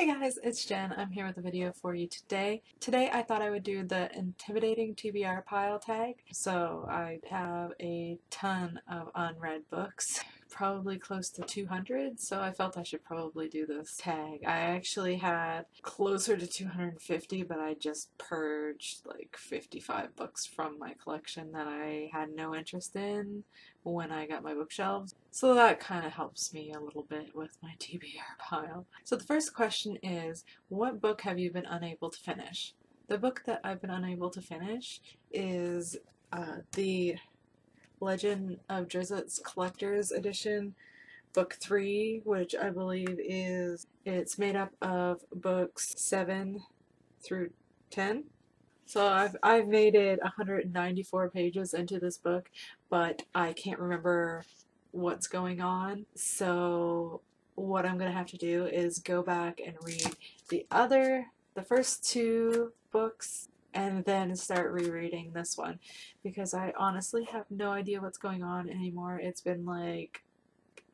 Hey guys, it's Jen. I'm here with a video for you today. Today I thought I would do the intimidating TBR pile tag. So I have a ton of unread books, probably close to 200, so I felt I should probably do this tag. I actually had closer to 250, but I just purged like 55 books from my collection that I had no interest in when I got my bookshelves. So that kind of helps me a little bit with my TBR pile. So the first question is, what book have you been unable to finish? The book that I've been unable to finish is the Legend of Drizzt's Collector's Edition, Book 3, which I believe is, it's made up of books 7 through 10. So I've made it 194 pages into this book, but I can't remember what's going on. So what I'm going to have to do is go back and read the first two books, and then start rereading this one, because I honestly have no idea what's going on anymore. It's been like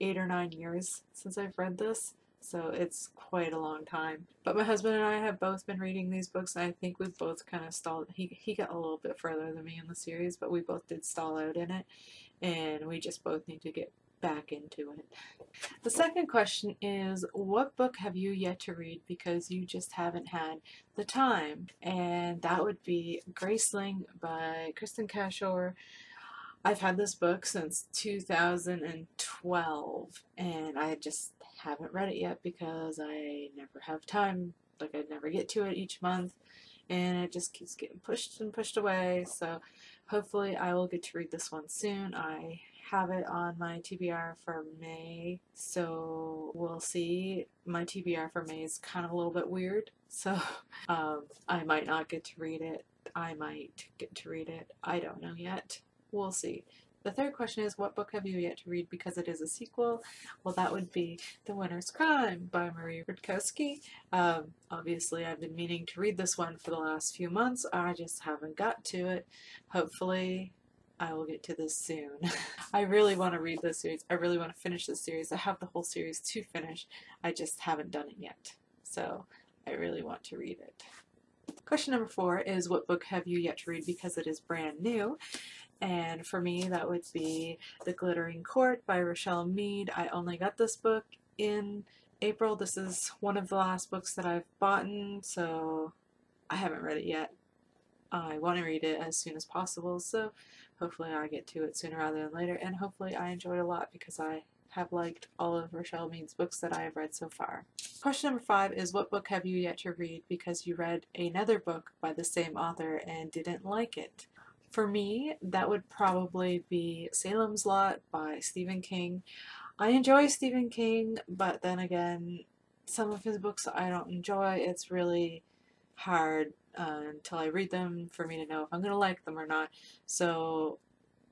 8 or 9 years since I've read this, so it's quite a long time. But my husband and I have both been reading these books, and I think we've both kind of stalled. He got a little bit further than me in the series, but we both did stall out in it, and we just both need to get back into it. The second question is, what book have you yet to read because you just haven't had the time? And that would be Graceling by Kristin Cashore. I've had this book since 2012, and I just haven't read it yet because I never have time. Like, I never get to it each month, and it just keeps getting pushed and pushed away. So hopefully I will get to read this one soon. I have it on my TBR for May, so we'll see. My TBR for May is kind of a little bit weird, so I might not get to read it. I might get to read it. I don't know yet. We'll see. The third question is, what book have you yet to read because it is a sequel? Well, that would be The Winter's Crime by Marie Rutkowski. Obviously, I've been meaning to read this one for the last few months. I just haven't got to it. Hopefully I will get to this soon. I really want to read this series. I really want to finish this series. I have the whole series to finish. I just haven't done it yet. So I really want to read it. Question number 4 is, what book have you yet to read because it is brand new? And for me, that would be The Glittering Court by Rochelle Mead. I only got this book in April. This is one of the last books that I've bought, so I haven't read it yet. I want to read it as soon as possible, so hopefully I get to it sooner rather than later, and hopefully I enjoyed a lot because I have liked all of Rochelle Mead's books that I have read so far. Question number 5 is, what book have you yet to read because you read another book by the same author and didn't like it? For me, that would probably be Salem's Lot by Stephen King. I enjoy Stephen King, but then again, some of his books I don't enjoy. It's really hard until I read them for me to know if I'm going to like them or not. So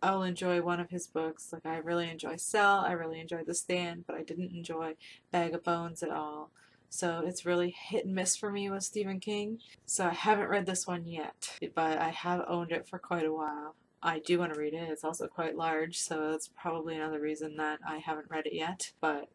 I'll enjoy one of his books. Like, I really enjoy Cell, I really enjoy The Stand, but I didn't enjoy Bag of Bones at all. So it's really hit and miss for me with Stephen King. So I haven't read this one yet, but I have owned it for quite a while. I do want to read it. It's also quite large, so that's probably another reason that I haven't read it yet. But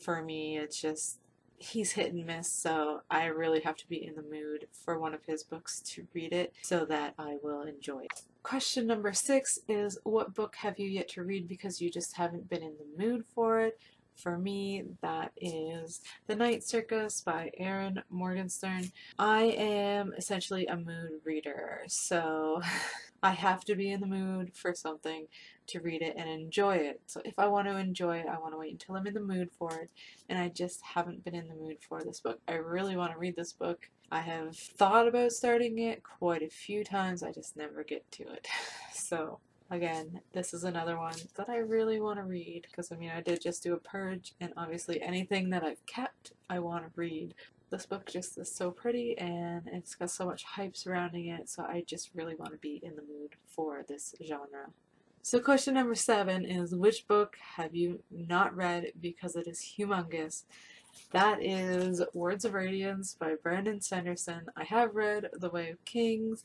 for me, it's just, he's hit and miss, so I really have to be in the mood for one of his books to read it so that I will enjoy it. Question number 6 is, what book have you yet to read because you just haven't been in the mood for it? For me, that is The Night Circus by Erin Morgenstern. I am essentially a mood reader, so I have to be in the mood for something to read it and enjoy it. So if I want to enjoy it, I want to wait until I'm in the mood for it, and I just haven't been in the mood for this book. I really want to read this book. I have thought about starting it quite a few times. I just never get to it. So again, this is another one that I really want to read, because I mean, I did just do a purge, and obviously anything that I've kept, I want to read. This book just is so pretty, and it's got so much hype surrounding it, so I just really want to be in the mood for this genre. So question number 7 is, which book have you not read because it is humongous? That is Words of Radiance by Brandon Sanderson. I have read The Way of Kings.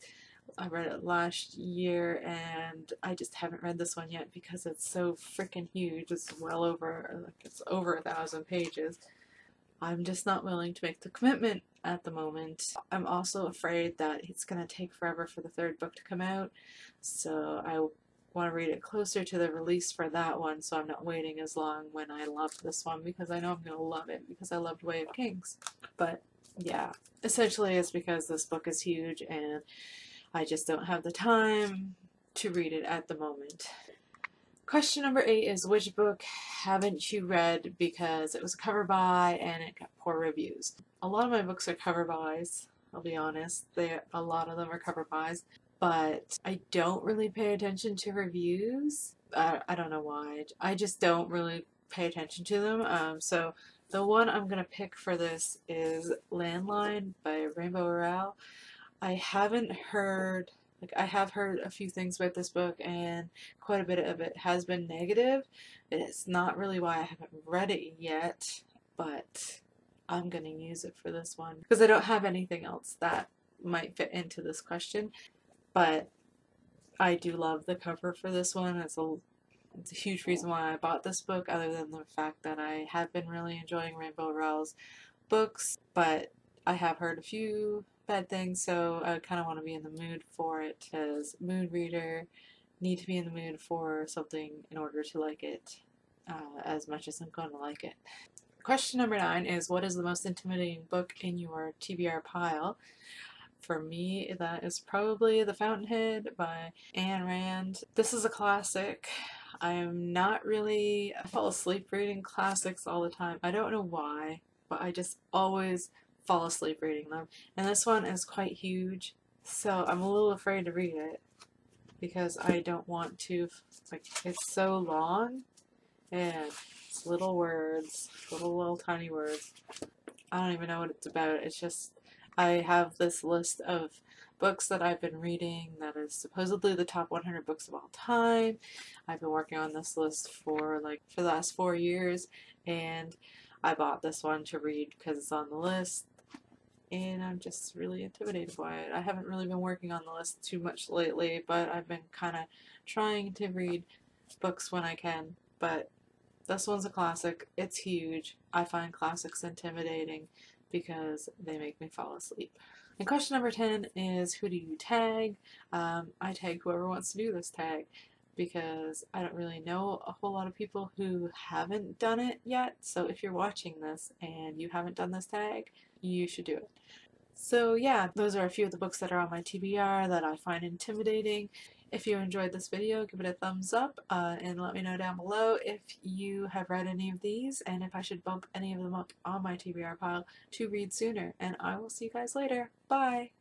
I read it last year, and I just haven't read this one yet because it's so freaking huge. It's well over, like, it's over 1,000 pages. I'm just not willing to make the commitment at the moment. I'm also afraid that it's going to take forever for the third book to come out, so I want to read it closer to the release for that one, so I'm not waiting as long when I love this one, because I know I'm going to love it because I loved Way of Kings. But yeah, essentially it's because this book is huge and I just don't have the time to read it at the moment. Question number 8 is, which book haven't you read because it was a cover buy and it got poor reviews? A lot of my books are cover buys, I'll be honest. A lot of them are cover buys, but I don't really pay attention to reviews. I don't know why. I just don't really pay attention to them. So the one I'm going to pick for this is Landline by Rainbow Rowell. I haven't heard, like, I have heard a few things about this book, and quite a bit of it has been negative. It's not really why I haven't read it yet, but I'm going to use it for this one because I don't have anything else that might fit into this question. But I do love the cover for this one. It's a huge reason why I bought this book, other than the fact that I have been really enjoying Rainbow Rowell's books, but I have heard a few bad things, so I kind of want to be in the mood for it, because mood reader, need to be in the mood for something in order to like it as much as I'm going to like it. Question number 9 is, what is the most intimidating book in your TBR pile? For me, that is probably The Fountainhead by Ayn Rand. This is a classic. I fall asleep reading classics all the time. I don't know why, but I just always fall asleep reading them. And this one is quite huge, so I'm a little afraid to read it because I don't want to, like, it's so long and it's little words, little tiny words. I don't even know what it's about. It's just, I have this list of books that I've been reading that is supposedly the top 100 books of all time. I've been working on this list for the last 4 years, and I bought this one to read because it's on the list, and I'm just really intimidated by it. I haven't really been working on the list too much lately, but I've been kind of trying to read books when I can. But this one's a classic. It's huge. I find classics intimidating because they make me fall asleep. And question number 10 is, who do you tag? I tag whoever wants to do this tag, because I don't really know a whole lot of people who haven't done it yet. So if you're watching this and you haven't done this tag, you should do it. So yeah, those are a few of the books that are on my TBR that I find intimidating. If you enjoyed this video, give it a thumbs up and let me know down below if you have read any of these and if I should bump any of them up on my TBR pile to read sooner. And I will see you guys later. Bye!